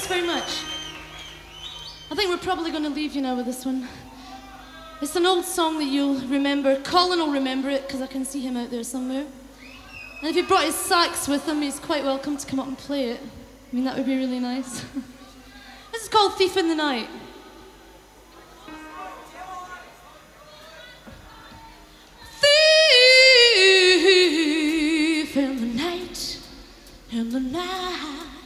us very much. I think we're probably going to leave you now with this one. It's an old song that you'll remember. Colin will remember it, because I can see him out there somewhere. And if he brought his sax with him, he's quite welcome to come up and play it. I mean, that would be really nice. This is called Thief in the Night. Thief in the night, in the night.